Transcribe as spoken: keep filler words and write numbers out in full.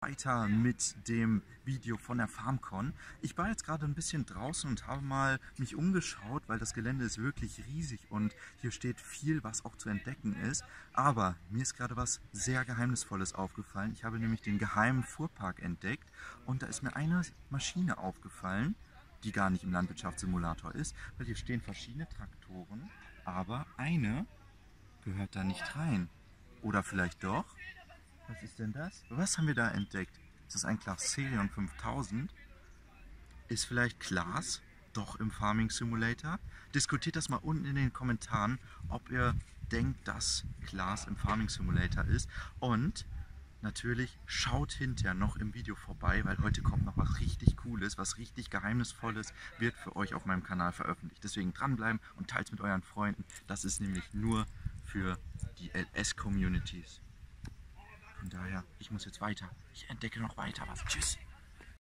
Weiter mit dem Video von der Farmcon. Ich war jetzt gerade ein bisschen draußen und habe mal mich umgeschaut, weil das Gelände ist wirklich riesig und hier steht viel, was auch zu entdecken ist. Aber mir ist gerade was sehr Geheimnisvolles aufgefallen. Ich habe nämlich den geheimen Fuhrpark entdeckt und da ist mir eine Maschine aufgefallen, die gar nicht im Landwirtschaftssimulator ist, weil hier stehen verschiedene Traktoren, aber eine gehört da nicht rein. Oder vielleicht doch? Was ist denn das? Was haben wir da entdeckt? Ist das ein Claas Xerion fünftausend? Ist vielleicht Claas doch im Farming Simulator? Diskutiert das mal unten in den Kommentaren, ob ihr denkt, dass Claas im Farming Simulator ist. Und natürlich schaut hinterher noch im Video vorbei, weil heute kommt noch was richtig Cooles, was richtig Geheimnisvolles wird für euch auf meinem Kanal veröffentlicht. Deswegen dranbleiben und teilt es mit euren Freunden. Das ist nämlich nur für die L S-Communities. Von daher, ich muss jetzt weiter. Ich entdecke noch weiter was. Tschüss!